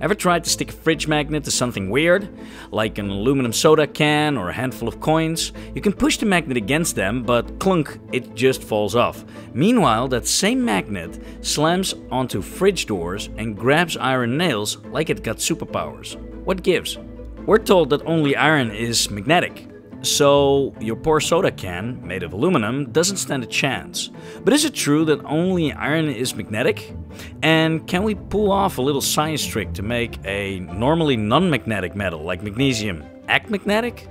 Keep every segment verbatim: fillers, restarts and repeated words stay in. Ever tried to stick a fridge magnet to something weird? Like an aluminum soda can or a handful of coins? You can push the magnet against them, but clunk, it just falls off. Meanwhile, that same magnet slams onto fridge doors and grabs iron nails like it got superpowers. What gives? We're told that only iron is magnetic. So your poor soda can, made of aluminum, doesn't stand a chance. But is it true that only iron is magnetic? And can we pull off a little science trick to make a normally non-magnetic metal like magnesium act magnetic?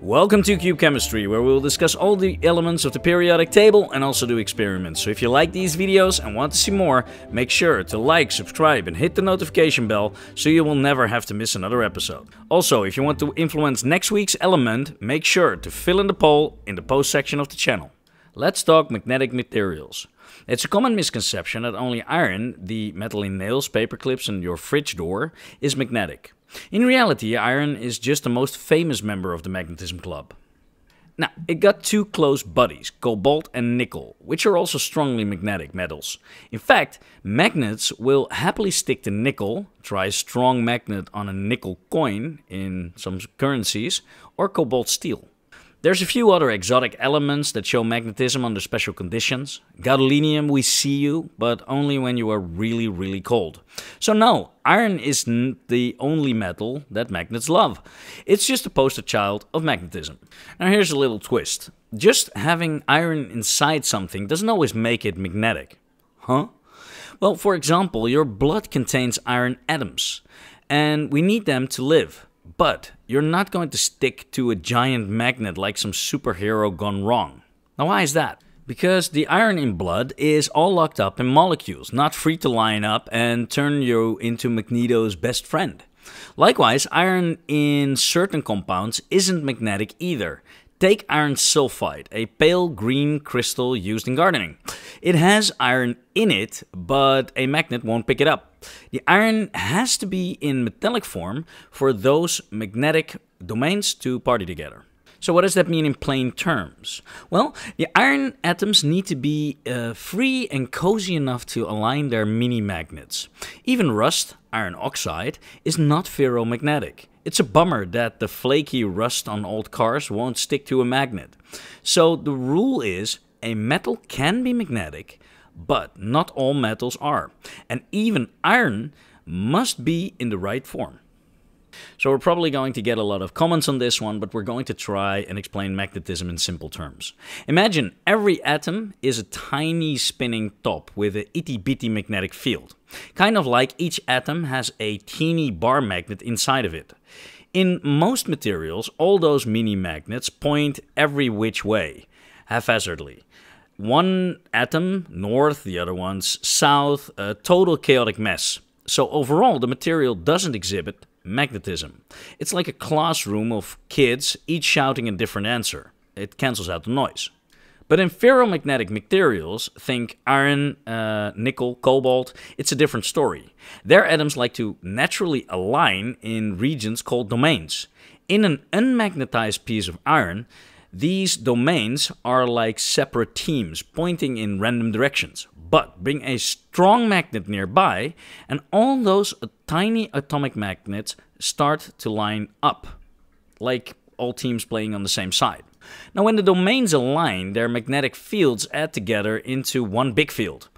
Welcome to Cube Chemistry, where we will discuss all the elements of the periodic table and also do experiments. So if you like these videos and want to see more, make sure to like, subscribe and hit the notification bell so you will never have to miss another episode. Also, if you want to influence next week's element, make sure to fill in the poll in the post section of the channel. Let's talk magnetic materials. It's a common misconception that only iron, the metal in nails, paperclips and your fridge door, is magnetic. In reality, iron is just the most famous member of the magnetism club. Now, it got two close buddies, cobalt and nickel, which are also strongly magnetic metals. In fact, magnets will happily stick to nickel, try a strong magnet on a nickel coin in some currencies, or cobalt steel. There's a few other exotic elements that show magnetism under special conditions. Gadolinium, we see you, but only when you are really, really cold. So no, iron isn't the only metal that magnets love. It's just a poster child of magnetism. Now here's a little twist. Just having iron inside something doesn't always make it magnetic. Huh? Well, for example, your blood contains iron atoms, and we need them to live. But you're not going to stick to a giant magnet like some superhero gone wrong. Now why is that? Because the iron in blood is all locked up in molecules, not free to line up and turn you into Magneto's best friend. Likewise, iron in certain compounds isn't magnetic either. Take iron sulfide, a pale green crystal used in gardening. It has iron in it, but a magnet won't pick it up. The iron has to be in metallic form for those magnetic domains to party together. So what does that mean in plain terms? Well, the iron atoms need to be uh, free and cozy enough to align their mini-magnets. Even rust, iron oxide, is not ferromagnetic. It's a bummer that the flaky rust on old cars won't stick to a magnet. So the rule is, a metal can be magnetic, but not all metals are. And even iron must be in the right form. So we're probably going to get a lot of comments on this one, but we're going to try and explain magnetism in simple terms. Imagine every atom is a tiny spinning top with an itty-bitty magnetic field. Kind of like each atom has a teeny bar magnet inside of it. In most materials, all those mini-magnets point every which way, haphazardly. One atom north, the other one's south, a total chaotic mess. So overall, the material doesn't exhibit magnetism. It's like a classroom of kids, each shouting a different answer. It cancels out the noise. But in ferromagnetic materials, think iron, uh, nickel, cobalt, it's a different story. Their atoms like to naturally align in regions called domains. In an unmagnetized piece of iron, these domains are like separate teams pointing in random directions. But bring a strong magnet nearby and all those tiny atomic magnets start to line up, like all teams playing on the same side. Now when the domains align, their magnetic fields add together into one big field.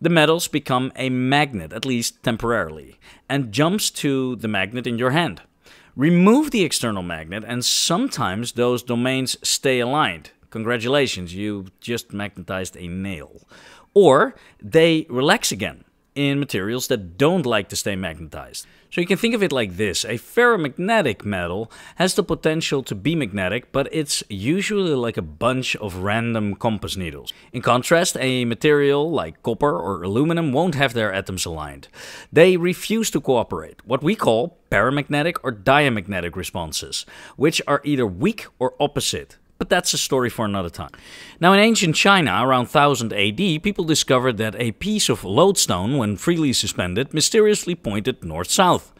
The metals become a magnet, at least temporarily, and jumps to the magnet in your hand. Remove the external magnet and sometimes those domains stay aligned. Congratulations, you just magnetized a nail. Or they relax again in materials that don't like to stay magnetized. So you can think of it like this. A ferromagnetic metal has the potential to be magnetic, but it's usually like a bunch of random compass needles. In contrast, a material like copper or aluminum won't have their atoms aligned. They refuse to cooperate, what we call paramagnetic or diamagnetic responses, which are either weak or opposite. But that's a story for another time. Now in ancient China, around one thousand A D, people discovered that a piece of lodestone, when freely suspended, mysteriously pointed north-south.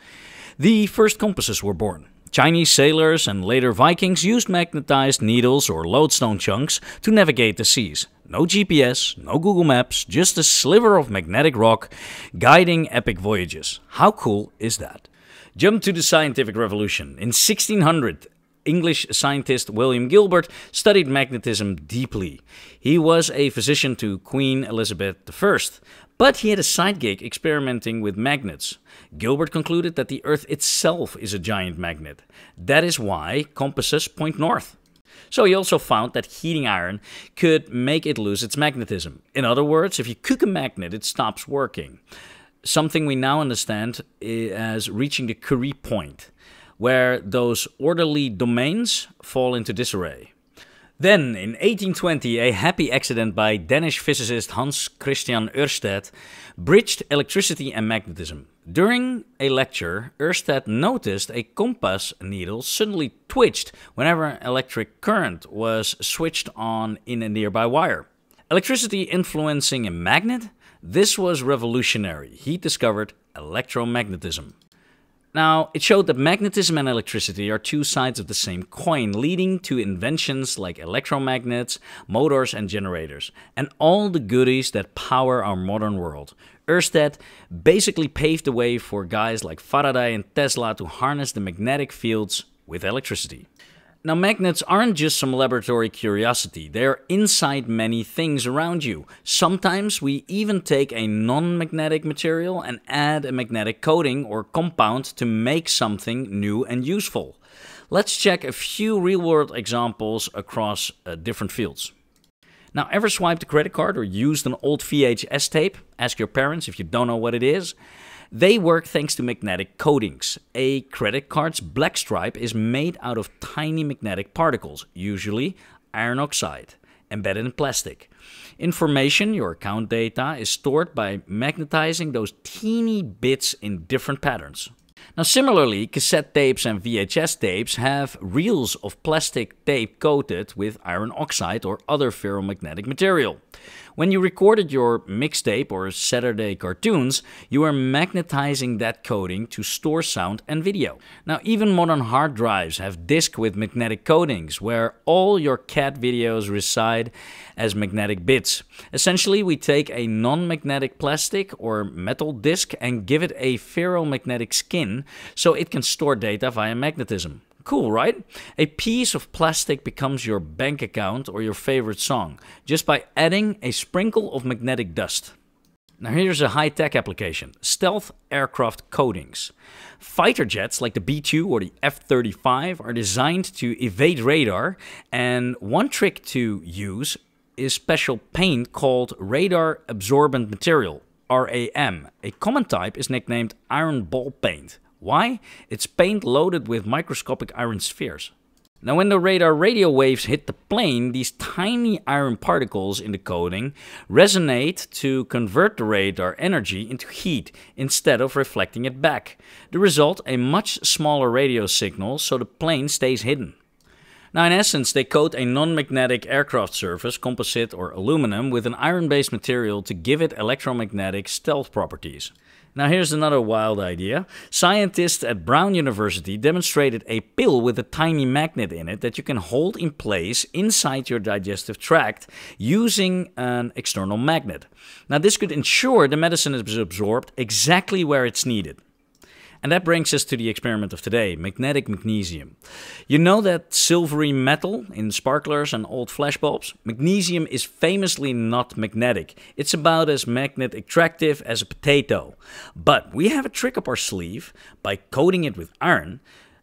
The first compasses were born. Chinese sailors and later Vikings used magnetized needles or lodestone chunks to navigate the seas. No G P S, no Google Maps, just a sliver of magnetic rock guiding epic voyages. How cool is that? Jump to the scientific revolution. In sixteen hundred, English scientist William Gilbert studied magnetism deeply. He was a physician to Queen Elizabeth the First, but he had a side gig experimenting with magnets. Gilbert concluded that the Earth itself is a giant magnet. That is why compasses point north. So he also found that heating iron could make it lose its magnetism. In other words, if you cook a magnet, it stops working. Something we now understand as reaching the Curie point, where those orderly domains fall into disarray. Then, in eighteen twenty, a happy accident by Danish physicist Hans Christian Ørsted bridged electricity and magnetism. During a lecture, Ørsted noticed a compass needle suddenly twitched whenever an electric current was switched on in a nearby wire. Electricity influencing a magnet? This was revolutionary. He discovered electromagnetism. Now, it showed that magnetism and electricity are two sides of the same coin, leading to inventions like electromagnets, motors and generators, and all the goodies that power our modern world. Ørsted basically paved the way for guys like Faraday and Tesla to harness the magnetic fields with electricity. Now, magnets aren't just some laboratory curiosity. They're inside many things around you. Sometimes we even take a non-magnetic material and add a magnetic coating or compound to make something new and useful. Let's check a few real-world examples across uh, different fields. Now, ever swiped a credit card or used an old V H S tape? Ask your parents if you don't know what it is. They work thanks to magnetic coatings. A credit card's black stripe is made out of tiny magnetic particles, usually iron oxide, embedded in plastic. Information, your account data, is stored by magnetizing those teeny bits in different patterns. Now, similarly, cassette tapes and V H S tapes have reels of plastic tape coated with iron oxide or other ferromagnetic material. When you recorded your mixtape or Saturday cartoons, you were magnetizing that coating to store sound and video. Now, even modern hard drives have disks with magnetic coatings, where all your C A D videos reside as magnetic bits. Essentially, we take a non-magnetic plastic or metal disk and give it a ferromagnetic skin, so it can store data via magnetism. Cool, right? A piece of plastic becomes your bank account or your favorite song, just by adding a sprinkle of magnetic dust. Now here's a high-tech application. Stealth aircraft coatings. Fighter jets like the B two or the F thirty-five are designed to evade radar, and one trick to use is special paint called radar absorbent material. RAM. A common type is nicknamed iron ball paint. Why? It's paint loaded with microscopic iron spheres. Now, when the radar radio waves hit the plane, these tiny iron particles in the coating resonate to convert the radar energy into heat instead of reflecting it back. The result, a much smaller radio signal, so the plane stays hidden. Now, in essence, they coat a non-magnetic aircraft surface, composite or aluminum, with an iron-based material to give it electromagnetic stealth properties. Now, here's another wild idea. Scientists at Brown University demonstrated a pill with a tiny magnet in it that you can hold in place inside your digestive tract using an external magnet. Now, this could ensure the medicine is absorbed exactly where it's needed. And that brings us to the experiment of today, magnetic magnesium. You know that silvery metal in sparklers and old flashbulbs? Magnesium is famously not magnetic. It's about as magnet attractive as a potato. But we have a trick up our sleeve. By coating it with iron,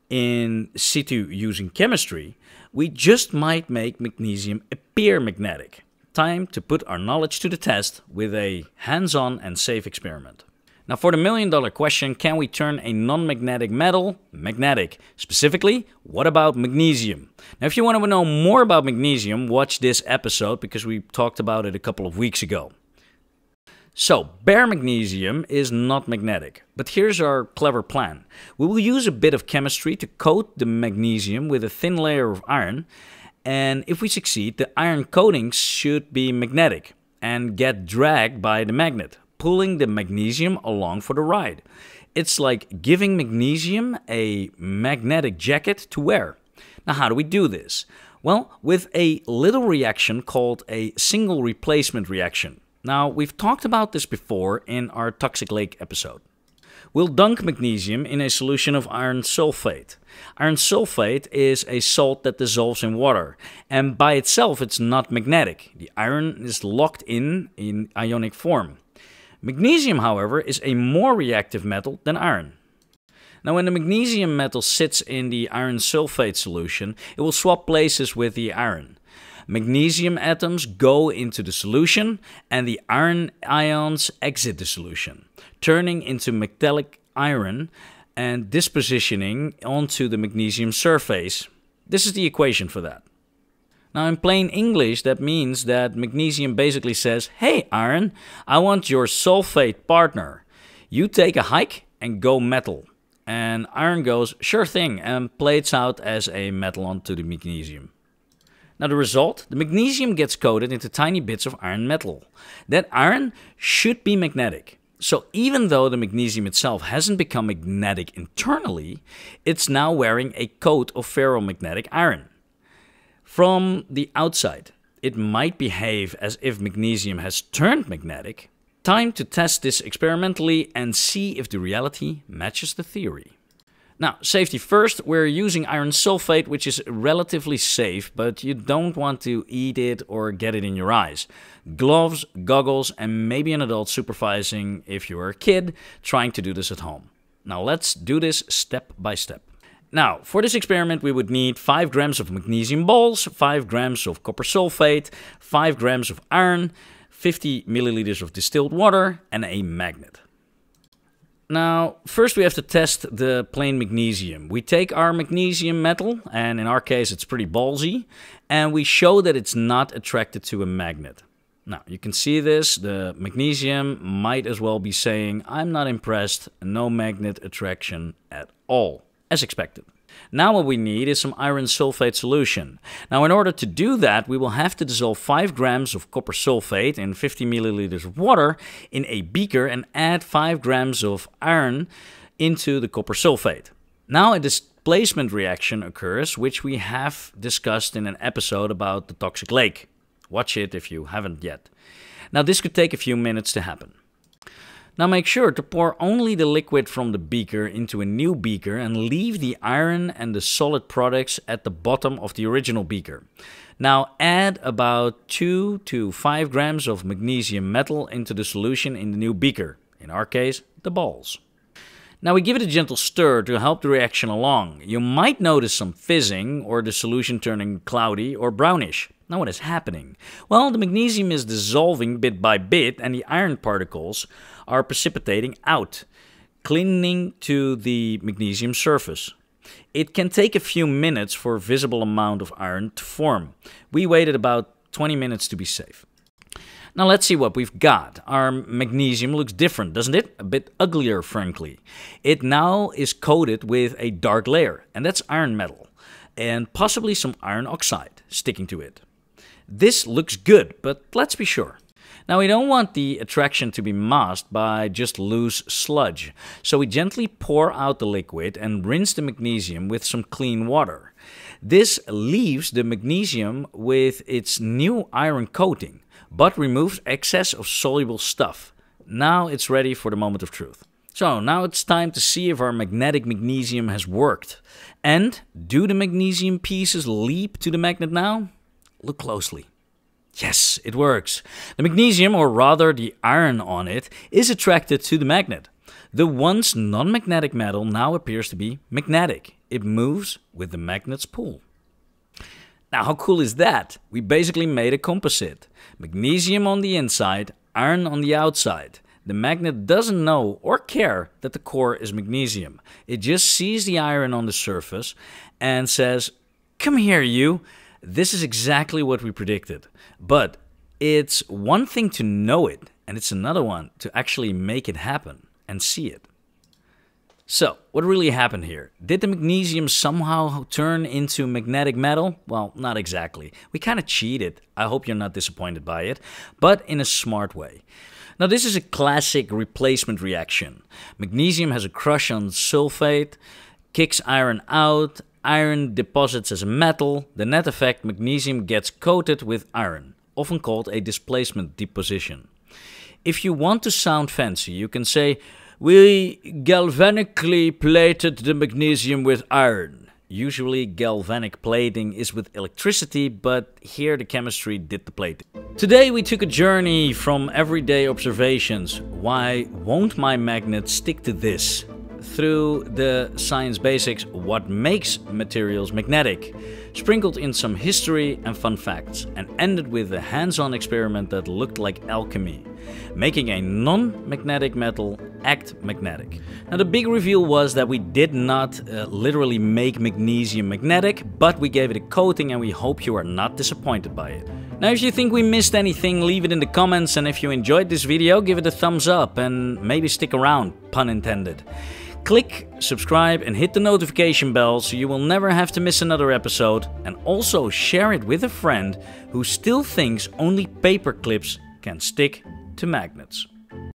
in situ using chemistry, we just might make magnesium appear magnetic. Time to put our knowledge to the test with a hands-on and safe experiment. Now, for the million dollar question, can we turn a non-magnetic metal magnetic? Specifically, what about magnesium? Now, if you want to know more about magnesium, watch this episode because we talked about it a couple of weeks ago. So, bare magnesium is not magnetic, but here's our clever plan. We will use a bit of chemistry to coat the magnesium with a thin layer of iron, and if we succeed, the iron coatings should be magnetic and get dragged by the magnet, pulling the magnesium along for the ride. It's like giving magnesium a magnetic jacket to wear. Now, how do we do this? Well, with a little reaction called a single replacement reaction. Now, we've talked about this before in our toxic lake episode. We'll dunk magnesium in a solution of iron sulfate. Iron sulfate is a salt that dissolves in water, and by itself it's not magnetic. The iron is locked in in ionic form. Magnesium, however, is a more reactive metal than iron. Now, when the magnesium metal sits in the iron sulfate solution, it will swap places with the iron. Magnesium atoms go into the solution and the iron ions exit the solution, turning into metallic iron and dispositioning onto the magnesium surface. This is the equation for that. Now, in plain English, that means that magnesium basically says, "Hey iron, I want your sulfate partner. You take a hike and go metal." And iron goes, "Sure thing," and plates out as a metal onto the magnesium. Now, the result, the magnesium gets coated into tiny bits of iron metal. That iron should be magnetic. So even though the magnesium itself hasn't become magnetic internally, it's now wearing a coat of ferromagnetic iron. From the outside, it might behave as if magnesium has turned magnetic. Time to test this experimentally and see if the reality matches the theory. Now, safety first, we're using iron sulfate, which is relatively safe, but you don't want to eat it or get it in your eyes. Gloves, goggles, and maybe an adult supervising if you're a kid trying to do this at home. Now, let's do this step by step. Now, for this experiment, we would need five grams of magnesium balls, five grams of copper sulfate, five grams of iron, fifty milliliters of distilled water, and a magnet. Now, first we have to test the plain magnesium. We take our magnesium metal, and in our case it's pretty ballsy, and we show that it's not attracted to a magnet. Now, you can see this, the magnesium might as well be saying, "I'm not impressed, no magnet attraction at all," as expected. Now what we need is some iron sulfate solution. Now, in order to do that, we will have to dissolve five grams of copper sulfate in fifty milliliters of water in a beaker and add five grams of iron into the copper sulfate. Now a displacement reaction occurs, which we have discussed in an episode about the toxic lake. Watch it if you haven't yet. Now, this could take a few minutes to happen. Now, make sure to pour only the liquid from the beaker into a new beaker and leave the iron and the solid products at the bottom of the original beaker. Now, add about two to five grams of magnesium metal into the solution in the new beaker, in our case, the balls. Now, we give it a gentle stir to help the reaction along. You might notice some fizzing or the solution turning cloudy or brownish. Now, what is happening? Well, the magnesium is dissolving bit by bit and the iron particles are precipitating out, clinging to the magnesium surface. It can take a few minutes for a visible amount of iron to form. We waited about twenty minutes to be safe. Now, let's see what we've got. Our magnesium looks different, doesn't it? A bit uglier, frankly. It now is coated with a dark layer, and that's iron metal, and possibly some iron oxide sticking to it. This looks good, but let's be sure. Now, we don't want the attraction to be masked by just loose sludge, so we gently pour out the liquid and rinse the magnesium with some clean water. This leaves the magnesium with its new iron coating, but removes excess of soluble stuff. Now it's ready for the moment of truth. So now it's time to see if our magnetic magnesium has worked. And do the magnesium pieces leap to the magnet now? Look closely. Yes, it works. The magnesium, or rather the iron on it, is attracted to the magnet. The once non-magnetic metal now appears to be magnetic. It moves with the magnet's pull. Now, how cool is that? We basically made a composite. Magnesium on the inside, iron on the outside. The magnet doesn't know or care that the core is magnesium. It just sees the iron on the surface and says, "Come here, you." This is exactly what we predicted. But it's one thing to know it, and it's another one to actually make it happen and see it. So, what really happened here? Did the magnesium somehow turn into magnetic metal? Well, not exactly. We kind of cheated. I hope you're not disappointed by it, but in a smart way. Now this is a classic replacement reaction. Magnesium has a crush on sulfate, kicks iron out, iron deposits as a metal. The net effect, magnesium gets coated with iron, often called a displacement deposition. If you want to sound fancy, you can say, we galvanically plated the magnesium with iron. Usually galvanic plating is with electricity, but here the chemistry did the plating. Today we took a journey from everyday observations, why won't my magnet stick to this, through the science basics, what makes materials magnetic, sprinkled in some history and fun facts, and ended with a hands-on experiment that looked like alchemy, making a non-magnetic metal act magnetic. Now the big reveal was that we did not uh, literally make magnesium magnetic, but we gave it a coating, and we hope you are not disappointed by it. Now if you think we missed anything, leave it in the comments, and if you enjoyed this video, give it a thumbs up and maybe stick around, pun intended. Click subscribe and hit the notification bell so you will never have to miss another episode, and also share it with a friend who still thinks only paper clips can stick to magnets.